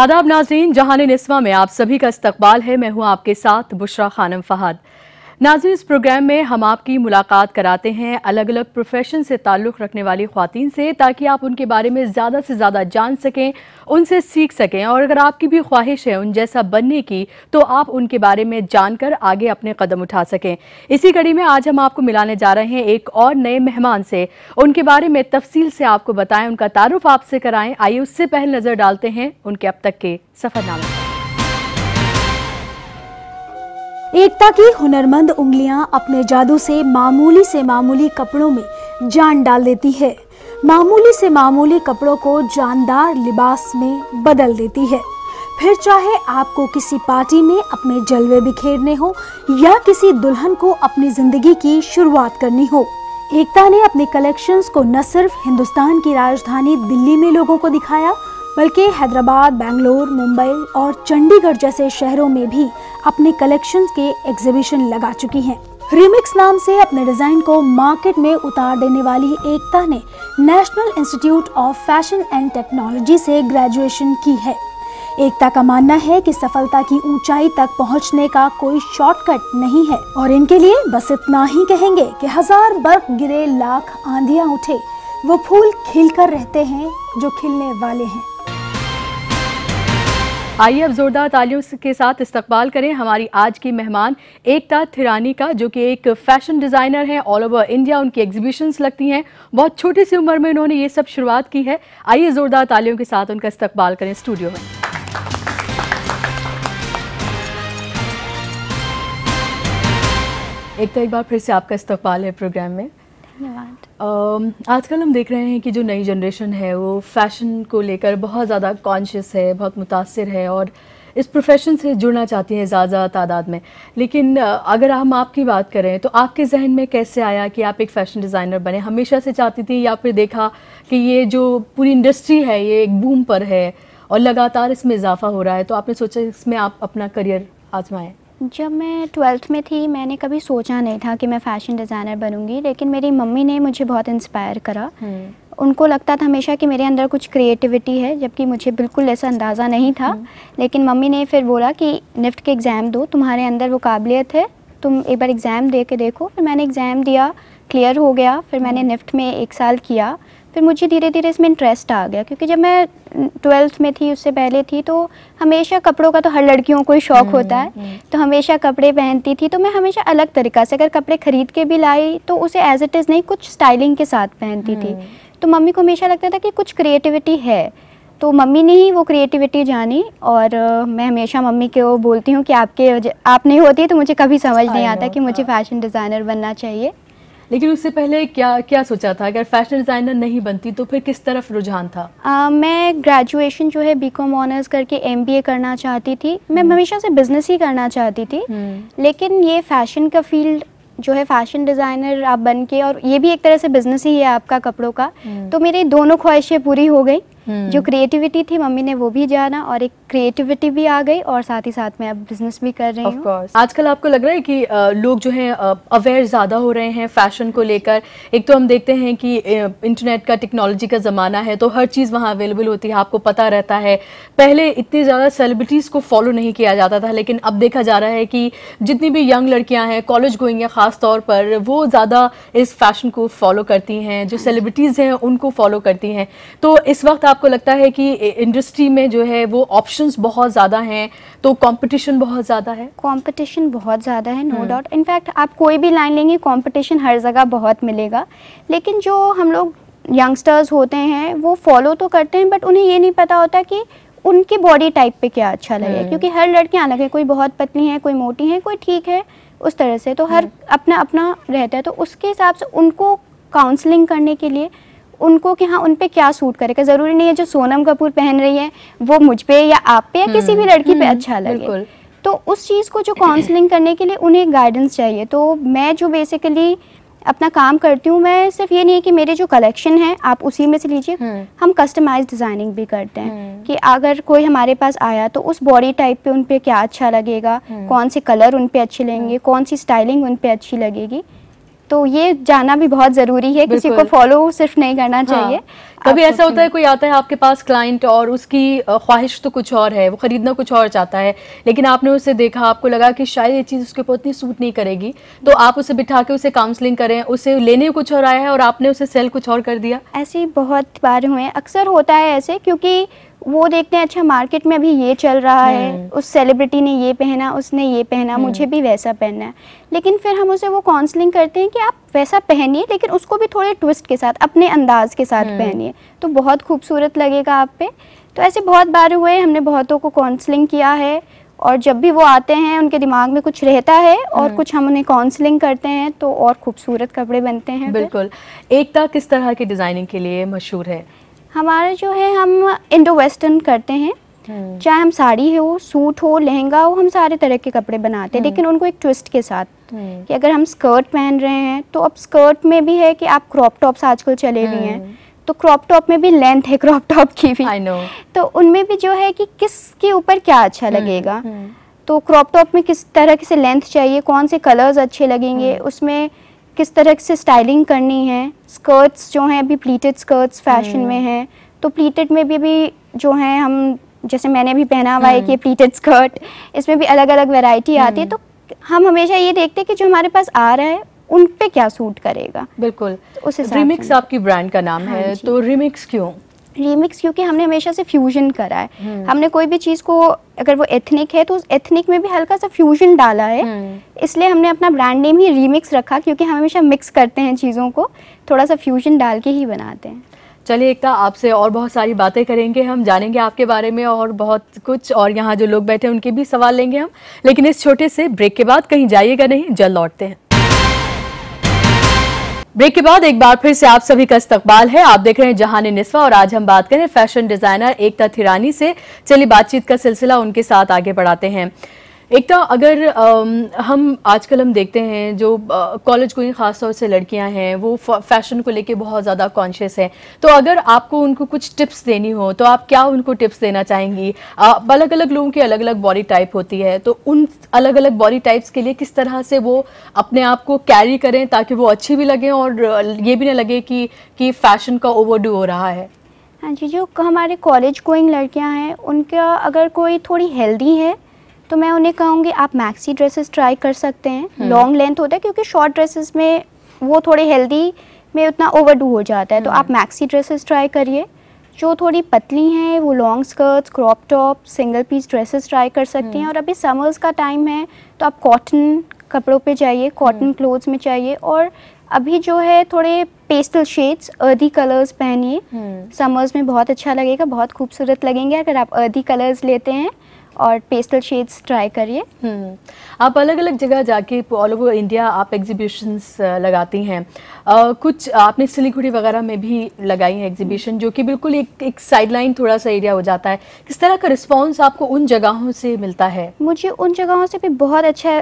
आदाब नाज़रीन, जहान ए निस्वा में आप सभी का इस्तकबाल है। मैं हूँ आपके साथ बुशरा खानम फहाद। नाज़रीन, इस प्रोग्राम में हम आपकी मुलाकात कराते हैं अलग अलग प्रोफेशन से ताल्लुक़ रखने वाली ख़्वातीन से, ताकि आप उनके बारे में ज़्यादा से ज़्यादा जान सकें, उनसे सीख सकें, और अगर आपकी भी ख्वाहिश है उन जैसा बनने की तो आप उनके बारे में जानकर आगे अपने कदम उठा सकें। इसी कड़ी में आज हम आपको मिलाने जा रहे हैं एक और नए मेहमान से। उनके बारे में तफसील से आपको बताएं, उनका तारुफ आपसे कराएं। आइए उससे पहले नज़र डालते हैं उनके अब तक के सफ़रनामे। एकता की हुनरमंद उंगलियां अपने जादू से मामूली कपड़ों में जान डाल देती है, मामूली से मामूली कपड़ों को जानदार लिबास में बदल देती है। फिर चाहे आपको किसी पार्टी में अपने जलवे बिखेरने हो या किसी दुल्हन को अपनी जिंदगी की शुरुआत करनी हो, एकता ने अपने कलेक्शंस को न सिर्फ हिंदुस्तान की राजधानी दिल्ली में लोगों को दिखाया, बल्कि हैदराबाद, बेंगलोर, मुंबई और चंडीगढ़ जैसे शहरों में भी अपने कलेक्शंस के एग्जीबिशन लगा चुकी हैं। रिमिक्स नाम से अपने डिजाइन को मार्केट में उतार देने वाली एकता ने national institute of fashion and technology से ग्रेजुएशन की है। एकता का मानना है कि सफलता की ऊंचाई तक पहुंचने का कोई शॉर्टकट नहीं है, और इनके लिए बस इतना ही कहेंगे कि हजार बर्फ गिरे, लाख आंधियां उठे, वो फूल खिलकर रहते हैं जो खिलने वाले हैं। आइए अब जोरदार तालियों के साथ इस्तकबाल करें हमारी आज की मेहमान एकता थिरानी का, जो कि एक फैशन डिज़ाइनर हैं। ऑल ओवर इंडिया उनकी एग्जीबिशंस लगती हैं। बहुत छोटी सी उम्र में उन्होंने ये सब शुरुआत की है। आइए जोरदार तालियों के साथ उनका इस्तकबाल करें स्टूडियो में। एकता, एक बार फिर से आपका इस्तकबाल है प्रोग्राम में। आजकल हम देख रहे हैं कि जो नई जनरेशन है वो फैशन को लेकर बहुत ज़्यादा कॉन्शियस है, बहुत मुतासिर है और इस प्रोफेशन से जुड़ना चाहती है ज़्यादा तादाद में। लेकिन अगर हम आपकी बात करें तो आपके जहन में कैसे आया कि आप एक फ़ैशन डिज़ाइनर बने? हमेशा से चाहती थी या फिर देखा कि ये जो पूरी इंडस्ट्री है ये एक बूम पर है और लगातार इसमें इजाफा हो रहा है, तो आपने सोचा इसमें आप अपना करियर आजमाएँ? जब मैं 12th में थी मैंने कभी सोचा नहीं था कि मैं फ़ैशन डिज़ाइनर बनूंगी, लेकिन मेरी मम्मी ने मुझे बहुत इंस्पायर करा। उनको लगता था हमेशा कि मेरे अंदर कुछ क्रिएटिविटी है, जबकि मुझे बिल्कुल ऐसा अंदाज़ा नहीं था। लेकिन मम्मी ने फिर बोला कि निफ्ट के एग्ज़ाम दो, तुम्हारे अंदर वो काबिलियत है, तुम एक बार एग्ज़ाम दे के देखो। फिर मैंने एग्ज़ाम दिया, क्लियर हो गया। फिर मैंने निफ्ट में एक साल किया। फिर मुझे धीरे धीरे इसमें इंटरेस्ट आ गया, क्योंकि जब मैं 12th में थी, उससे पहले थी, तो हमेशा कपड़ों का तो हर लड़कियों को ही शौक़ होता है, तो हमेशा कपड़े पहनती थी। तो मैं हमेशा अलग तरीक़ा से अगर कपड़े ख़रीद के भी लाई तो उसे एज इट इज़ नहीं, कुछ स्टाइलिंग के साथ पहनती थी। तो मम्मी को हमेशा लगता था कि कुछ क्रिएटिविटी है, तो मम्मी ने ही वो क्रिएटिविटी जानी। और मैं हमेशा मम्मी को बोलती हूँ कि आप नहीं होती तो मुझे कभी समझ नहीं आता कि मुझे फ़ैशन डिज़ाइनर बनना चाहिए। लेकिन उससे पहले क्या क्या सोचा था? अगर फैशन डिज़ाइनर नहीं बनती तो फिर किस तरफ रुझान था? मैं ग्रेजुएशन जो है बीकॉम ऑनर्स करके एमबीए करना चाहती थी। मैं हमेशा से बिजनेस ही करना चाहती थी, लेकिन ये फैशन का फील्ड जो है, फैशन डिज़ाइनर आप बन के, और ये भी एक तरह से बिजनेस ही है आपका कपड़ों का, तो मेरी दोनों ख्वाहिशें पूरी हो गई। जो क्रिएटिविटी थी मम्मी ने वो भी जाना, और एक क्रिएटिविटी भी आ गई, और साथ ही साथ मैं अब बिजनेस भी कर रही हूँ। आजकल आपको लग रहा है कि लोग जो हैं अवेयर ज़्यादा हो रहे हैं फैशन को लेकर? एक तो हम देखते हैं कि इंटरनेट का, टेक्नोलॉजी का ज़माना है, तो हर चीज़ वहाँ अवेलेबल होती है, आपको पता रहता है। पहले इतनी ज़्यादा सेलिब्रिटीज़ को फॉलो नहीं किया जाता था, लेकिन अब देखा जा रहा है कि जितनी भी यंग लड़कियाँ हैं, कॉलेज गोइंग हैं ख़ास तौर पर, वो ज़्यादा इस फैशन को फॉलो करती हैं, जो सेलिब्रिटीज़ हैं उनको फॉलो करती हैं। तो इस वक्त आपको लगता है कि इंडस्ट्री में जो है वो ऑप्शंस बहुत ज़्यादा हैं, तो कंपटीशन बहुत ज़्यादा है? कंपटीशन बहुत ज़्यादा है, नो डाउट। इनफैक्ट आप कोई भी लाइन लेंगे कंपटीशन हर जगह बहुत मिलेगा। लेकिन जो हम लोग यंगस्टर्स होते हैं वो फॉलो तो करते हैं, बट उन्हें ये नहीं पता होता कि उनके बॉडी टाइप पे क्या अच्छा लगे, क्योंकि हर लड़कियाँ अलग है। कोई बहुत पतली है, कोई मोटी है, कोई ठीक है, उस तरह से। तो हर अपना अपना रहता है। तो उसके हिसाब से उनको काउंसलिंग करने के लिए उनको कि हाँ उन पे क्या सूट करेगा। ज़रूरी नहीं है जो सोनम कपूर पहन रही है वो मुझ पे या आप पे या किसी भी लड़की पे अच्छा लगे। तो उस चीज़ को जो काउंसलिंग करने के लिए उन्हें गाइडेंस चाहिए। तो मैं जो बेसिकली अपना काम करती हूँ, मैं सिर्फ ये नहीं है कि मेरे जो कलेक्शन है आप उसी में से लीजिए, हम कस्टमाइज डिज़ाइनिंग भी करते हैं कि अगर कोई हमारे पास आया तो उस बॉडी टाइप पे उन पे क्या अच्छा लगेगा, कौन से कलर उन पे अच्छे लगेंगे, कौन सी स्टाइलिंग उन पे अच्छी लगेगी। तो ये जाना भी बहुत ज़रूरी है, किसी को फॉलो सिर्फ नहीं करना चाहिए। कभी ऐसा होता है कोई आता है आपके पास क्लाइंट और उसकी ख्वाहिश तो कुछ और है, वो ख़रीदना कुछ और चाहता है, लेकिन आपने उसे देखा, आपको लगा कि शायद ये चीज़ उसके ऊपर उतनी सूट नहीं करेगी, तो आप उसे बिठा के उसे काउंसलिंग करें, उसे लेने कुछ और आया है और आपने उसे सेल कुछ और कर दिया? ऐसी बहुत बार हुए, अक्सर होता है ऐसे, क्योंकि वो देखते हैं अच्छा मार्केट में अभी ये चल रहा है, उस सेलिब्रिटी ने ये पहना, उसने ये पहना, मुझे भी वैसा पहनना है, लेकिन फिर हम उसे वो काउंसलिंग करते हैं कि आप वैसा पहनिए लेकिन उसको भी थोड़े ट्विस्ट के साथ, अपने अंदाज के साथ पहनिए तो बहुत खूबसूरत लगेगा आप पे। तो ऐसे बहुत बार हुए, हमने बहुतों को काउंसलिंग किया है और जब भी वो आते हैं उनके दिमाग में कुछ रहता है और कुछ हम उन्हें काउंसलिंग करते हैं तो और खूबसूरत कपड़े बनते हैं। बिल्कुल। एकता किस तरह की डिज़ाइनिंग के लिए मशहूर है? हमारा जो है हम इंडो वेस्टर्न करते हैं, चाहे हम साड़ी हो, सूट हो, लहंगा हो, हम सारे तरह के कपड़े बनाते हैं, लेकिन उनको एक ट्विस्ट के साथ कि अगर हम स्कर्ट पहन रहे हैं तो अब स्कर्ट में भी है कि आप क्रॉप टॉप्स आजकल चले हुए हैं, तो क्रॉप टॉप में भी लेंथ है क्रॉप टॉप की भी, तो उनमें भी जो है कि किसके ऊपर क्या अच्छा लगेगा, तो क्रॉप टॉप में किस तरह से लेंथ चाहिए, कौन से कलर्स अच्छे लगेंगे, उसमें किस तरह से स्टाइलिंग करनी है। स्कर्ट्स जो हैं अभी प्लीटेड स्कर्ट्स फैशन में हैं, तो प्लीटेड में भी जो हैं हम, जैसे मैंने भी पहना हुआ है कि प्लीटेड स्कर्ट, इसमें भी अलग अलग वैरायटी आती है, तो हम हमेशा ये देखते हैं कि जो हमारे पास आ रहा है उन पे क्या सूट करेगा। बिल्कुल। उस रिमिक्स आपकी ब्रांड का नाम है, तो रिमिक्स क्यों? रिमिक्स क्योंकि हमने हमेशा से फ्यूजन करा है, हमने कोई भी चीज़ को, अगर वो एथनिक है तो उस एथनिक में भी हल्का सा फ्यूजन डाला है, इसलिए हमने अपना ब्रांड नेम ही रिमिक्स रखा, क्योंकि हम हमेशा मिक्स करते हैं चीज़ों को, थोड़ा सा फ्यूजन डाल के ही बनाते हैं। चलिए एकता, आपसे और बहुत सारी बातें करेंगे हम, जानेंगे आपके बारे में और बहुत कुछ, और यहाँ जो लोग बैठे हैं उनके भी सवाल लेंगे हम, लेकिन इस छोटे से ब्रेक के बाद कहीं जाइएगा नहीं, जल्द लौटते हैं। ब्रेक के बाद एक बार फिर से आप सभी का इस्तकबाल है, आप देख रहे हैं जहान ए निस्वा और आज हम बात करें फैशन डिजाइनर एकता थिरानी से। चलिए बातचीत का सिलसिला उनके साथ आगे बढ़ाते हैं। एकता, अगर हम आजकल हम देखते हैं जो कॉलेज गोइंग ख़ास तौर से लड़कियां हैं वो फैशन को लेके बहुत ज़्यादा कॉन्शियस हैं, तो अगर आपको उनको कुछ टिप्स देनी हो तो आप क्या उनको टिप्स देना चाहेंगी? अलग अलग लोगों की अलग अलग बॉडी टाइप होती है, तो उन अलग अलग बॉडी टाइप्स के लिए किस तरह से वो अपने आप को कैरी करें ताकि वो अच्छी भी लगें और ये भी ना लगे कि फैशन का ओवरडू हो रहा है? हाँ जी, जो हमारे कॉलेज गोइंग लड़कियाँ हैं उनका अगर कोई थोड़ी हेल्दी है तो मैं उन्हें कहूँगी आप मैक्सी ड्रेसेस ट्राई कर सकते हैं, लॉन्ग लेंथ होता है, क्योंकि शॉर्ट ड्रेसेस में वो थोड़े हेल्दी में उतना ओवरडू हो जाता है, तो आप मैक्सी ड्रेसेस ट्राई करिए। जो थोड़ी पतली हैं वो long skirts, crop top, single piece dresses try कर सकती हैं, और अभी समर्स का टाइम है तो आप कॉटन कपड़ों पे जाइए, कॉटन क्लोथ्स में चाहिए, और अभी जो है थोड़े पेस्टल शेड्स, अर्दी कलर्स पहनिए, समर्स में बहुत अच्छा लगेगा, बहुत खूबसूरत लगेंगे अगर आप अर्दी कलर्स लेते हैं, और पेस्टल शेड्स ट्राई करिए। आप अलग अलग जगह जाके ऑल ओवर इंडिया आप एग्जीबिशंस लगाती हैं, कुछ आपने सिलीगुड़ी वगैरह में भी लगाई हैं एग्जीबिशन, जो कि बिल्कुल एक साइडलाइन थोड़ा सा एरिया हो जाता है, किस तरह का रिस्पांस आपको उन जगहों से मिलता है? मुझे उन जगहों से भी बहुत अच्छा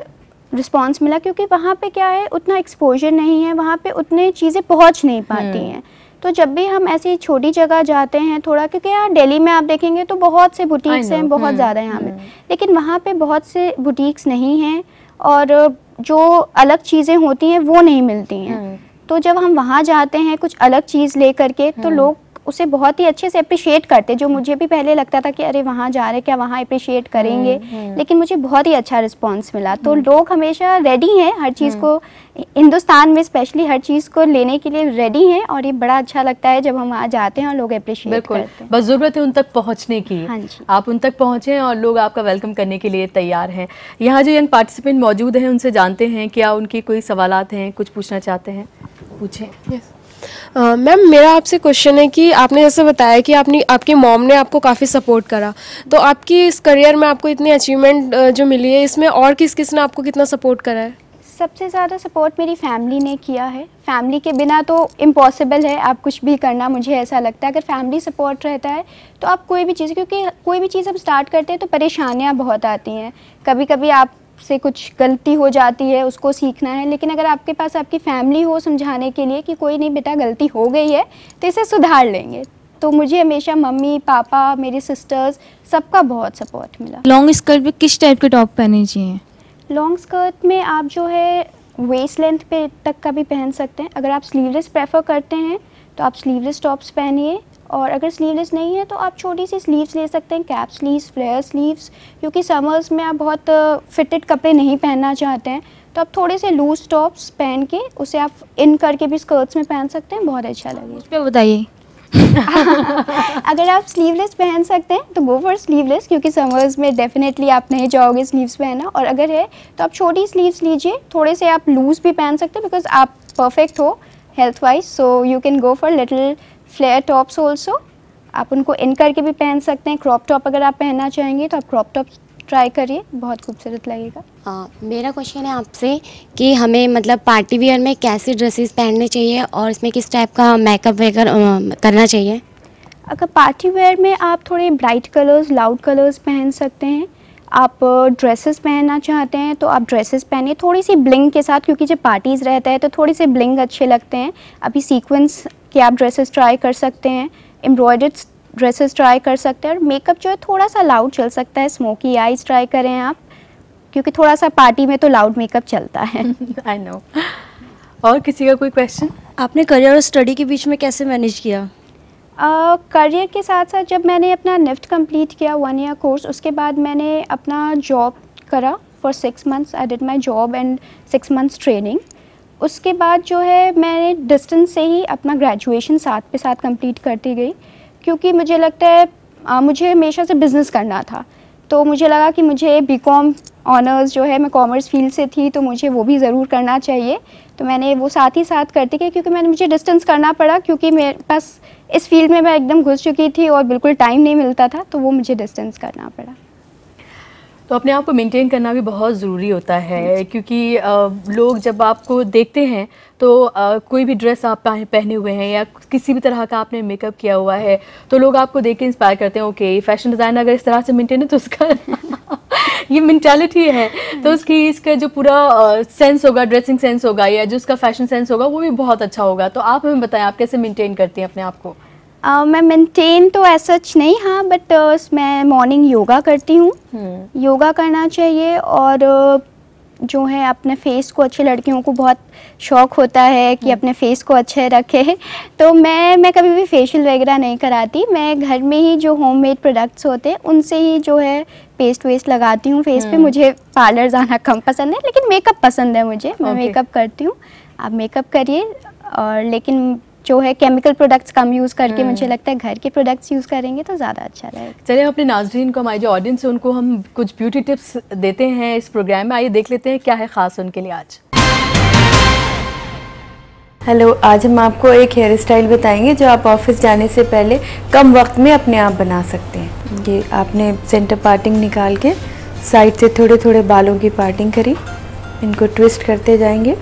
रिस्पांस मिला, क्योंकि वहाँ पे क्या है उतना एक्सपोजर नहीं है, वहाँ पे उतने चीज़ें पहुँच नहीं पाती हैं, तो जब भी हम ऐसी छोटी जगह जाते हैं थोड़ा, क्योंकि यहाँ दिल्ली में आप देखेंगे तो बहुत से बुटीक्स हैं, बहुत ज़्यादा यहाँ में, लेकिन वहाँ पे बहुत से बुटीक्स नहीं हैं और जो अलग चीज़ें होती हैं वो नहीं मिलती हैं, तो जब हम वहाँ जाते हैं कुछ अलग चीज़ ले करके तो लोग उसे बहुत ही अच्छे से अप्रिशिएट करते, जो मुझे भी पहले लगता था कि अरे वहाँ जा रहे क्या वहाँ अप्रिशिएट करेंगे, लेकिन मुझे बहुत ही अच्छा रिस्पांस मिला। तो लोग हमेशा रेडी हैं हर चीज़ को, हिंदुस्तान में स्पेशली हर चीज़ को लेने के लिए रेडी हैं, और ये बड़ा अच्छा लगता है जब हम वहाँ जाते हैं और लोग अप्रिशिएट करते हैं। बस ज़रूरत है उन तक पहुँचने की। हाँ जी, आप उन तक पहुँचे और लोग आपका वेलकम करने के लिए तैयार हैं। यहाँ जो यंग पार्टिसिपेंट मौजूद हैं उनसे जानते हैं क्या उनके कोई सवाल हैं, कुछ पूछना चाहते हैं, पूछें। मैम, मेरा आपसे क्वेश्चन है कि आपने जैसे बताया कि आपकी मॉम ने आपको काफ़ी सपोर्ट करा, तो आपकी इस करियर में आपको इतनी अचीवमेंट जो मिली है इसमें और किस ने आपको कितना सपोर्ट करा है? सबसे ज़्यादा सपोर्ट मेरी फैमिली ने किया है, फैमिली के बिना तो इम्पॉसिबल है आप कुछ भी करना, मुझे ऐसा लगता है। अगर फैमिली सपोर्ट रहता है तो आप कोई भी चीज़, क्योंकि कोई भी चीज़ हम स्टार्ट करते हैं तो परेशानियाँ बहुत आती हैं, कभी कभी आप से कुछ गलती हो जाती है, उसको सीखना है, लेकिन अगर आपके पास आपकी फैमिली हो समझाने के लिए कि कोई नहीं बेटा गलती हो गई है तो इसे सुधार लेंगे, तो मुझे हमेशा मम्मी पापा मेरी सिस्टर्स सबका बहुत सपोर्ट मिला। लॉन्ग स्कर्ट में किस टाइप के टॉप पहनने चाहिए? लॉन्ग स्कर्ट में आप जो है वेस्ट लेंथ पे तक का भी पहन सकते हैं। अगर आप स्लीवलेस प्रेफर करते हैं तो आप स्लीवलेस टॉप्स पहनिए, और अगर स्लीवलेस नहीं है तो आप छोटी सी स्लीव्स ले सकते हैं, कैप स्लीव्स, फ्लेयर स्लीव्स, क्योंकि समर्स में आप बहुत फिटेड कपड़े नहीं पहनना चाहते हैं तो आप थोड़े से लूज टॉप्स पहन के उसे आप इन करके भी स्कर्ट्स में पहन सकते हैं, बहुत अच्छा लगेगा। उस पर बताइए अगर आप स्लीवलेस पहन सकते हैं तो गो फॉर स्लीवलेस, क्योंकि समर्स में डेफिनेटली आप नहीं चाहोगे स्लीव्स पहनना, और अगर है तो आप छोटी स्लीव्स लीजिए, थोड़े से आप लूज भी पहन सकते हैं बिकॉज आप परफेक्ट हो health wise, so you can go for little flare tops also, आप उनको इन करके भी पहन सकते हैं। क्रॉप टॉप अगर आप पहनना चाहेंगे तो आप क्रॉप टॉप ट्राई करिए, बहुत खूबसूरत लगेगा। मेरा क्वेश्चन है आपसे कि हमें मतलब पार्टी वियर में कैसे ड्रेसेस पहनने चाहिए और इसमें किस टाइप का मेकअप वगैरह करना चाहिए? अगर पार्टी वियर में आप थोड़े ब्राइट कलर्स, लाउड कलर्स पहन सकते हैं। आप ड्रेसेस पहनना चाहते हैं तो आप ड्रेसेस पहनिए थोड़ी सी ब्लिंग के साथ, क्योंकि जब पार्टीज़ रहता है तो थोड़े से ब्लिंग अच्छे लगते हैं। अभी सीक्वेंस के आप ड्रेसेस ट्राई कर सकते हैं, एम्ब्रॉयडर्ड ड्रेसेस ट्राई कर सकते हैं, और मेकअप जो है थोड़ा सा लाउड चल सकता है, स्मोकी आइज ट्राई करें आप, क्योंकि थोड़ा सा पार्टी में तो लाउड मेकअप चलता है। I know. और किसी का कोई क्वेश्चन? आपने करियर और स्टडी के बीच में कैसे मैनेज किया? करियर के साथ साथ जब मैंने अपना निफ्ट कंप्लीट किया 1 ईयर कोर्स, उसके बाद मैंने अपना जॉब करा for 6 months. I did my job and 6 months training. उसके बाद जो है मैंने डिस्टेंस से ही अपना ग्रेजुएशन साथ पे साथ कंप्लीट करती गई, क्योंकि मुझे लगता है मुझे हमेशा से बिज़नेस करना था, तो मुझे लगा कि मुझे बीकॉम ऑनर्स जो है, मैं कॉमर्स फील्ड से थी तो मुझे वो भी ज़रूर करना चाहिए, तो मैंने वो साथ ही साथ करती गई, क्योंकि मुझे डिस्टेंस करना पड़ा, क्योंकि मेरे पास इस फील्ड में मैं एकदम घुस चुकी थी और बिल्कुल टाइम नहीं मिलता था, तो वो मुझे डिस्टेंस करना पड़ा। तो अपने आप को मेंटेन करना भी बहुत ज़रूरी होता है, क्योंकि लोग जब आपको देखते हैं तो कोई भी ड्रेस आप पहने हुए हैं या किसी भी तरह का आपने मेकअप किया हुआ है तो लोग आपको देख के इंस्पायर करते हैं, ओके फैशन डिज़ाइनर अगर इस तरह से मेंटेन है तो उसका ये मेंटालिटी है, तो उसकी इसका जो पूरा सेंस होगा, ड्रेसिंग सेंस होगा या जो उसका फैशन सेंस होगा वो भी बहुत अच्छा होगा। तो आप हमें बताएं, आप कैसे मेंटेन करती हैं अपने आप को? मैं मेंटेन तो ऐसा सच नहीं, हाँ, बट मैं मॉर्निंग योगा करती हूँ। योगा करना चाहिए, और जो है अपने फेस को, अच्छे लड़कियों को बहुत शौक़ होता है कि अपने फेस को अच्छे रखें, तो मैं कभी भी फेशियल वगैरह नहीं कराती, मैं घर में ही जो होममेड प्रोडक्ट्स होते हैं उनसे ही जो है पेस्ट वेस्ट लगाती हूँ फेस पे। मुझे पार्लर जाना कम पसंद है, लेकिन मेकअप पसंद है मुझे, मैं मेकअप करती हूँ। आप मेकअप करिए, और लेकिन जो है केमिकल प्रोडक्ट्स कम यूज़ करके मुझे लगता है घर के प्रोडक्ट्स यूज़ करेंगे तो ज़्यादा अच्छा रहेगा। चलिए अपने नाज़रीन को, हमारे जो ऑडियंस है उनको हम कुछ ब्यूटी टिप्स देते हैं इस प्रोग्राम में, आइए देख लेते हैं क्या है ख़ास उनके लिए आज। हेलो, आज हम आपको एक हेयर स्टाइल बताएंगे जो आप ऑफिस जाने से पहले कम वक्त में अपने आप बना सकते हैं। ये आपने सेंटर पार्टिंग निकाल के साइड से थोड़े थोड़े बालों की पार्टिंग करी, इनको ट्विस्ट करते जाएंगे।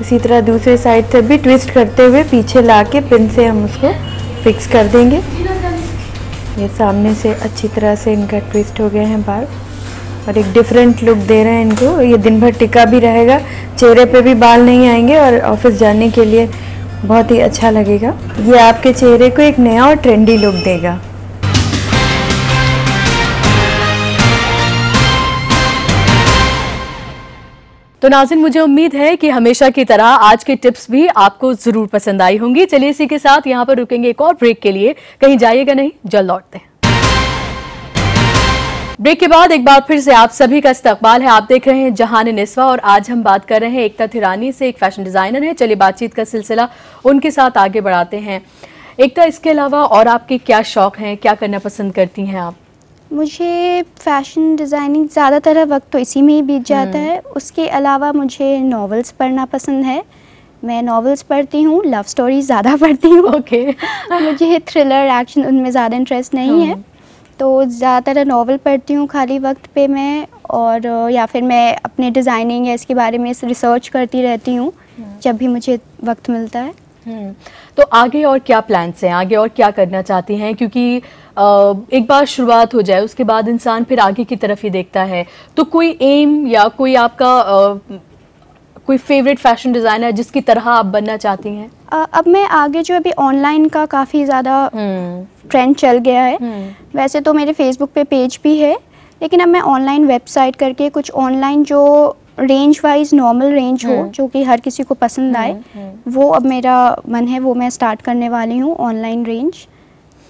इसी तरह दूसरे साइड से भी ट्विस्ट करते हुए पीछे लाके पिन से हम उसको फिक्स कर देंगे। ये सामने से अच्छी तरह से इनका ट्विस्ट हो गए हैं बाल, और एक डिफरेंट लुक दे रहे हैं इनको। ये दिन भर टिका भी रहेगा, चेहरे पे भी बाल नहीं आएंगे, और ऑफिस जाने के लिए बहुत ही अच्छा लगेगा। ये आपके चेहरे को एक नया और ट्रेंडी लुक देगा। तो नाज़रीन, मुझे उम्मीद है कि हमेशा की तरह आज के टिप्स भी आपको ज़रूर पसंद आई होंगी। चलिए इसी के साथ यहाँ पर रुकेंगे एक और ब्रेक के लिए, कहीं जाइएगा नहीं, जल्द लौटते हैं। ब्रेक के बाद एक बार फिर से आप सभी का इस्तकबाल है, आप देख रहे हैं जहान ए निस्वा, और आज हम बात कर रहे हैं एकता थिरानी से, एक फैशन डिज़ाइनर है। चलिए बातचीत का सिलसिला उनके साथ आगे बढ़ाते हैं। एकता, इसके अलावा और आपके क्या शौक़ हैं, क्या करना पसंद करती हैं आप? मुझे फ़ैशन डिज़ाइनिंग, ज़्यादातर वक्त तो इसी में ही बीत जाता है। उसके अलावा मुझे नॉवेल्स पढ़ना पसंद है, मैं नॉवेल्स पढ़ती हूँ, लव स्टोरी ज़्यादा पढ़ती हूँ। मुझे थ्रिलर, एक्शन उनमें ज़्यादा इंटरेस्ट नहीं है, तो ज़्यादातर नॉवेल पढ़ती हूँ खाली वक्त पे मैं, और या फिर मैं अपने डिज़ाइनिंग या इसके बारे में रिसर्च करती रहती हूँ जब भी मुझे वक्त मिलता है। तो आगे और क्या प्लान्स हैं, आगे और क्या करना चाहती हैं? क्योंकि एक बार शुरुआत हो जाए उसके बाद इंसान फिर आगे की तरफ ही देखता है, तो कोई एम या कोई आपका कोई फेवरेट फैशन डिज़ाइनर जिसकी तरह आप बनना चाहती हैं? अब मैं आगे जो अभी ऑनलाइन का काफ़ी ज़्यादा ट्रेंड चल गया है, वैसे तो मेरे फेसबुक पे पेज भी है लेकिन अब मैं ऑनलाइन वेबसाइट करके कुछ ऑनलाइन जो रेंज वाइज नॉर्मल रेंज हो जो कि हर किसी को पसंद आए वो अब मेरा मन है, वो मैं स्टार्ट करने वाली हूँ ऑनलाइन रेंज।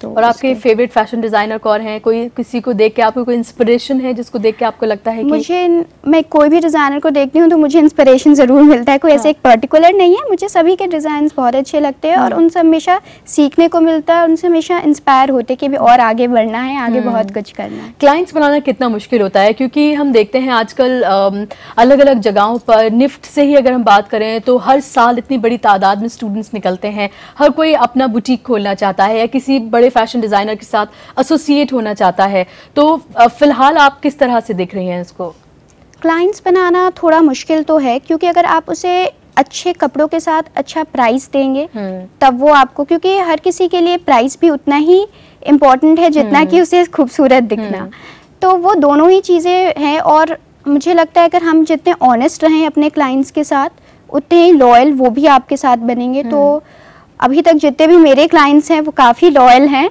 तो और आपके फेवरेट फैशन डिज़ाइनर कौन है? कोई किसी को देख के आपको कोई इंस्पिरेशन है जिसको देख के आपको लगता है कि मुझे, मैं कोई भी डिज़ाइनर को देखती हूँ तो मुझे इंस्पिरेशन ज़रूर मिलता है, कोई ऐसे एक पर्टिकुलर नहीं है, मुझे सभी के डिज़ाइंस बहुत अच्छे लगते हैं और उनसे हमेशा सीखने को मिलता है, उनसे हमेशा इंस्पायर होते हैं कि भी और आगे बढ़ना है, आगे बहुत कुछ करना है। क्लाइंट्स बनाना कितना मुश्किल होता है क्योंकि हम देखते हैं आजकल अलग अलग जगहों पर, निफ्ट से ही अगर हम बात करें तो हर साल इतनी बड़ी तादाद में स्टूडेंट्स निकलते हैं, हर कोई अपना बुटीक खोलना चाहता है या किसी फैशन डिजाइनर के साथ एसोसिएट होना चाहता है। तो फिलहाल आप किस तरह से देख रही हैं इसको? क्लाइंट्स बनाना थोड़ा मुश्किल तो है क्योंकि अगर आप उसे अच्छे कपड़ों के साथ अच्छा प्राइस देंगे तब वो आपको, क्योंकि हर किसी के लिए प्राइस भी उतना ही इम्पोर्टेंट है जितना कि उसे खूबसूरत दिखना, तो वो दोनों ही चीज़ें हैं। और मुझे लगता है अगर हम जितने ऑनेस्ट रहें अपने क्लाइंट्स के साथ उतने ही लॉयल वो भी आपके साथ बनेंगे। तो अभी तक जितने भी मेरे क्लाइंट्स हैं वो काफ़ी लॉयल हैं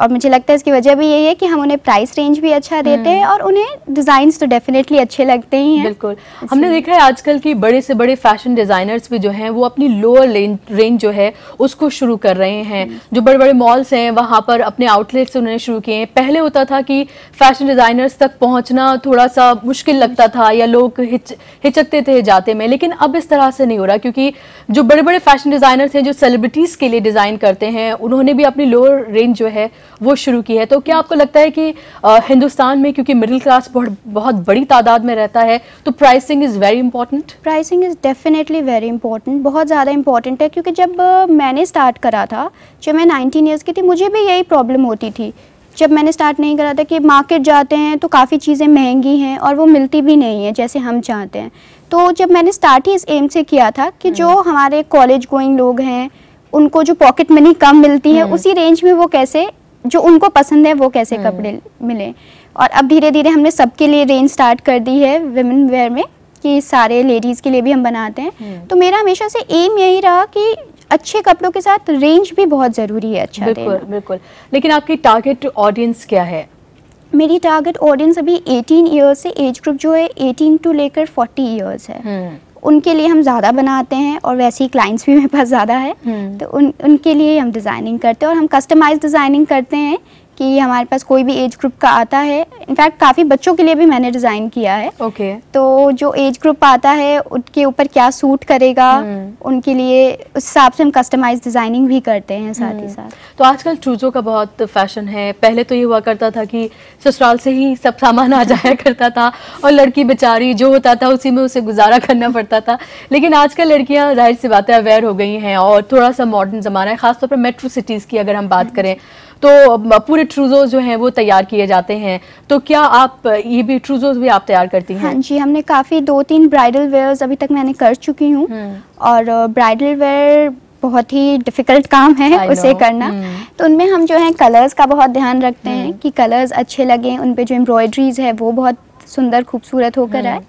और मुझे लगता है इसकी वजह भी यही है कि हम उन्हें प्राइस रेंज भी अच्छा देते हैं और उन्हें डिज़ाइंस तो डेफिनेटली अच्छे लगते ही हैं। बिल्कुल, हमने देखा है आजकल की बड़े से बड़े फैशन डिज़ाइनर्स भी जो हैं वो अपनी लोअर रेंज जो है उसको शुरू कर रहे हैं। जो बड़े बड़े मॉल्स हैं वहाँ पर अपने आउटलेट्स उन्होंने शुरू किए हैं। पहले होता था कि फैशन डिज़ाइनर्स तक पहुँचना थोड़ा सा मुश्किल लगता था या लोग हिचकते थे जाते में, लेकिन अब इस तरह से नहीं हो रहा क्योंकि जो बड़े बड़े फैशन डिज़ाइनर्स हैं जो सेलिब्रिटीज़ के लिए डिज़ाइन करते हैं उन्होंने भी अपनी लोअर रेंज जो है वो शुरू की है। तो क्या आपको लगता है कि हिंदुस्तान में क्योंकि मिडिल क्लास बहुत बड़ी तादाद में रहता है तो pricing is very important? Pricing is definitely very important, बहुत ज़्यादा इंपॉर्टेंट है क्योंकि जब मैंने स्टार्ट करा था, जब मैं 19 ईयर्स की थी मुझे भी यही प्रॉब्लम होती थी जब मैंने स्टार्ट नहीं करा था कि मार्केट जाते हैं तो काफ़ी चीज़ें महंगी हैं और वो मिलती भी नहीं है जैसे हम चाहते हैं। तो जब मैंने स्टार्ट ही इस एम से किया था कि जो हमारे कॉलेज गोइंग लोग हैं उनको जो पॉकेट मनी कम मिलती है उसी रेंज में वो कैसे, जो उनको पसंद है वो कैसे कपड़े मिले। और अब धीरे धीरे हमने सबके लिए रेंज स्टार्ट कर दी है विमेन वेयर में कि सारे लेडीज़ के लिए भी हम बनाते हैं। तो मेरा हमेशा से एम यही रहा कि अच्छे कपड़ों के साथ रेंज भी बहुत ज़रूरी है। अच्छा, बिल्कुल बिल्कुल। लेकिन आपकी टारगेट ऑडियंस क्या है? मेरी टारगेट ऑडियंस अभी 18 ईयर्स से, एज ग्रुप जो है 18 टू लेकर 40 ईयर्स है, उनके लिए हम ज़्यादा बनाते हैं और वैसे ही क्लाइंट्स भी मेरे पास ज़्यादा है तो उनके लिए हम डिज़ाइनिंग करते हैं और हम कस्टमाइज डिज़ाइनिंग करते हैं कि हमारे पास कोई भी एज ग्रुप का आता है। इनफैक्ट काफ़ी बच्चों के लिए भी मैंने डिज़ाइन किया है। ओके। तो जो एज ग्रुप आता है उनके ऊपर क्या सूट करेगा उनके लिए उस हिसाब से हम कस्टमाइज डिज़ाइनिंग भी करते हैं साथ ही साथ। तो आजकल चूज़ों का बहुत फैशन है। पहले तो ये हुआ करता था कि ससुराल से ही सब सामान आ जाया करता था और लड़की बेचारी जो होता था उसी में उसे गुजारा करना पड़ता था, लेकिन आजकल लड़कियाँ जाहिर सी बातें अवेयर हो गई हैं और थोड़ा सा मॉडर्न ज़माना है। ख़ासतौर पर मेट्रो सिटीज़ की अगर हम बात करें तो पूरे ट्रूजो जो हैं वो तैयार किए जाते हैं। तो क्या आप ये भी ट्रूजोज भी आप तैयार करती हैं? हाँ जी, हमने काफ़ी 2-3 ब्राइडल वेयर्स अभी तक मैंने कर चुकी हूँ और ब्राइडल वेयर बहुत ही डिफ़िकल्ट काम है उसे करना। तो उनमें हम जो है कलर्स का बहुत ध्यान रखते हैं कि कलर्स अच्छे लगें, उन पे जो एम्ब्रॉयड्रीज है वो बहुत सुंदर खूबसूरत होकर आए।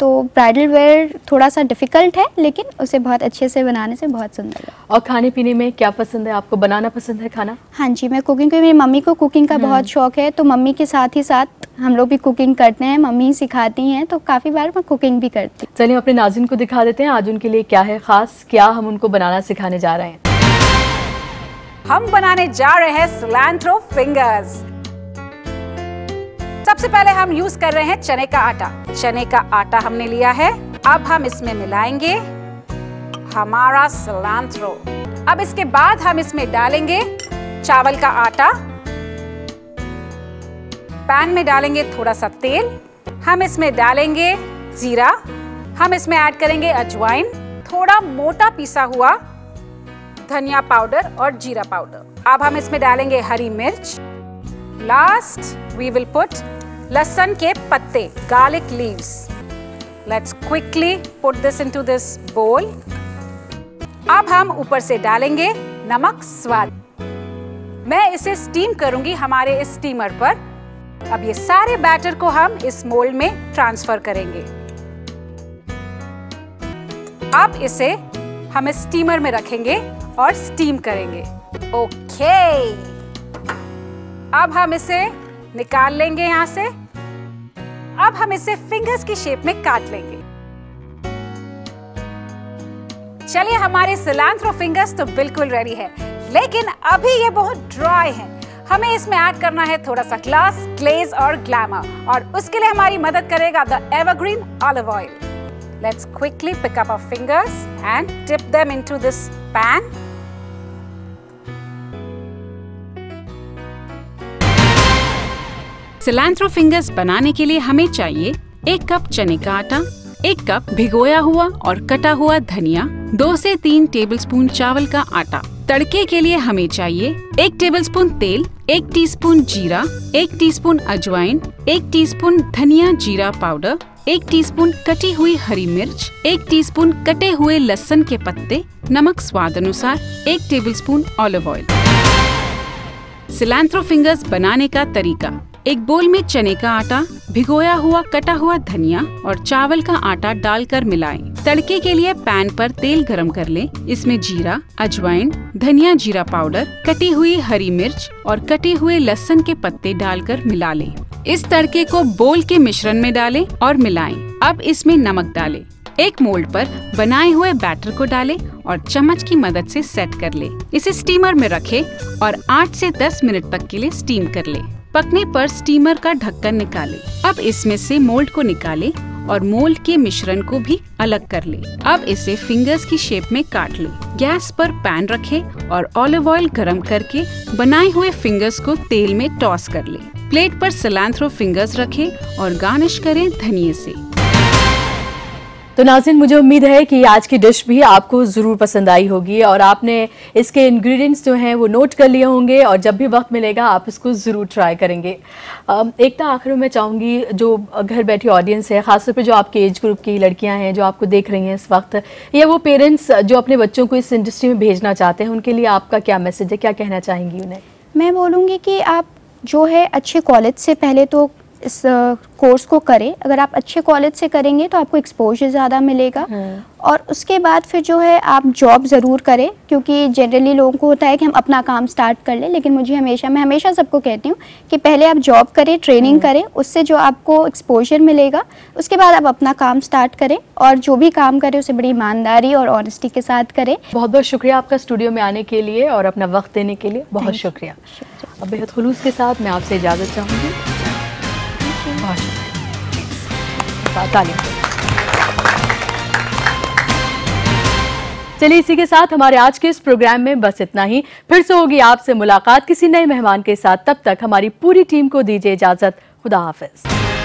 तो ब्राइडल वेयर थोड़ा सा डिफ़िकल्ट है लेकिन उसे बहुत अच्छे से बनाने से बहुत सुंदर है। और खाने पीने में क्या पसंद है आपको? बनाना पसंद है खाना? हाँ जी, मैं कुकिंग, क्योंकि मेरी मम्मी को कुकिंग का बहुत शौक है तो मम्मी के साथ ही साथ हम लोग भी कुकिंग करते हैं, मम्मी सिखाती हैं तो काफ़ी बार मैं कुकिंग भी करती हूँ। चलिए अपने नाज़रीन को दिखा देते हैं आज उनके लिए क्या है ख़ास, क्या हम उनको बनाना सिखाने जा रहे हैं। हम बनाने जा रहे हैं सिलैंट्रो फिंगर्स। सबसे पहले हम यूज कर रहे हैं चने का आटा। चने का आटा हमने लिया है, अब हम इसमें मिलाएंगे हमारा सिलैंट्रो। अब इसके बाद हम इसमें डालेंगे चावल का आटा। पैन में डालेंगे थोड़ा सा तेल, हम इसमें डालेंगे जीरा, हम इसमें ऐड करेंगे अजवाइन, थोड़ा मोटा पीसा हुआ धनिया पाउडर और जीरा पाउडर। अब हम इसमें डालेंगे हरी मिर्च। लास्ट वी विल पुट लहसुन के पत्ते, garlic leaves. Let's quickly put this into this bowl. अब हम ऊपर से डालेंगे नमक स्वाद। मैं इसे स्टीम करूंगी हमारे इस स्टीमर पर। अब ये सारे बैटर को हम इस मोल्ड में ट्रांसफर करेंगे। अब इसे हम इस स्टीमर में रखेंगे और स्टीम करेंगे। ओके, अब हम इसे निकाल लेंगे यहाँ से अब हम इसे फिंगर्स की शेप में काट लेंगे। चलिए, हमारे सिलैंथ्रो फिंगर्स तो बिल्कुल रेडी है, लेकिन अभी ये बहुत ड्राई है। हमें इसमें ऐड करना है थोड़ा सा ग्लास, ग्लेज और ग्लैमर, और उसके लिए हमारी मदद करेगा the evergreen olive oil. Let's quickly pick up our fingers and dip them into this pan. cilantro fingers बनाने के लिए हमें चाहिए 1 कप चने का आटा, 1 कप भिगोया हुआ और कटा हुआ धनिया, 2 से 3 टेबलस्पून चावल का आटा। तड़के के लिए हमें चाहिए 1 टेबलस्पून तेल, 1 टीस्पून जीरा, 1 टीस्पून अजवाइन, 1 टीस्पून धनिया जीरा पाउडर, 1 टीस्पून कटी हुई हरी मिर्च, 1 टीस्पून कटे हुए लहसुन के पत्ते, नमक स्वाद अनुसार, 1 tablespoon olive oil. Cilantro fingers बनाने का तरीका: एक बोल में चने का आटा, भिगोया हुआ कटा हुआ धनिया और चावल का आटा डालकर मिलाएं। तड़के के लिए पैन पर तेल गरम कर लें। इसमें जीरा, अजवाइन, धनिया जीरा पाउडर, कटी हुई हरी मिर्च और कटे हुए लहसुन के पत्ते डालकर मिला लें। इस तड़के को बोल के मिश्रण में डालें और मिलाएं। अब इसमें नमक डालें। एक मोल्ड पर बनाए हुए बैटर को डालें और चम्मच की मदद से सेट कर लें। इसे स्टीमर में रखें और 8 से 10 मिनट तक के लिए स्टीम कर लें। पकने पर स्टीमर का ढक्कन निकालें। अब इसमें से मोल्ड को निकालें और मोल्ड के मिश्रण को भी अलग कर लें। अब इसे फिंगर्स की शेप में काट लें। गैस पर पैन रखें और ऑलिव ऑयल गरम करके बनाए हुए फिंगर्स को तेल में टॉस कर लें। प्लेट पर सिलैंथ्रो फिंगर्स रखें और गार्निश करें धनिये से। तो नाज़रीन, मुझे उम्मीद है कि आज की डिश भी आपको ज़रूर पसंद आई होगी और आपने इसके इंग्रेडिएंट्स जो हैं वो नोट कर लिए होंगे और जब भी वक्त मिलेगा आप इसको ज़रूर ट्राई करेंगे। एकता, आखिर में मैं चाहूँगी जो घर बैठी ऑडियंस है, ख़ासतौर पे जो आपके एज ग्रुप की लड़कियाँ हैं जो आपको देख रही हैं इस वक्त, या वो पेरेंट्स जो अपने बच्चों को इस इंडस्ट्री में भेजना चाहते हैं, उनके लिए आपका क्या मैसेज है, क्या कहना चाहेंगी उन्हें? मैं बोलूँगी कि आप जो है अच्छे कॉलेज से पहले तो इस कोर्स को करें। अगर आप अच्छे कॉलेज से करेंगे तो आपको एक्सपोजर ज़्यादा मिलेगा और उसके बाद फिर जो है आप जॉब ज़रूर करें, क्योंकि जनरली लोगों को होता है कि हम अपना काम स्टार्ट कर लें, लेकिन मुझे हमेशा, मैं हमेशा सबको कहती हूँ कि पहले आप जॉब करें, ट्रेनिंग करें, उससे जो आपको एक्सपोजर मिलेगा उसके बाद आप अपना काम स्टार्ट करें और जो भी काम करें उसे बड़ी ईमानदारी और ऑनेस्टी के साथ करें। बहुत बहुत शुक्रिया आपका स्टूडियो में आने के लिए और अपना वक्त देने के लिए, बहुत शुक्रिया। अब बेहद खुलूस के साथ मैं आपसे इजाज़त चाहूँगी। चलिए, इसी के साथ हमारे आज के इस प्रोग्राम में बस इतना ही। फिर से होगी आपसे मुलाकात किसी नए मेहमान के साथ। तब तक हमारी पूरी टीम को दीजिए इजाजत। खुदा हाफिज।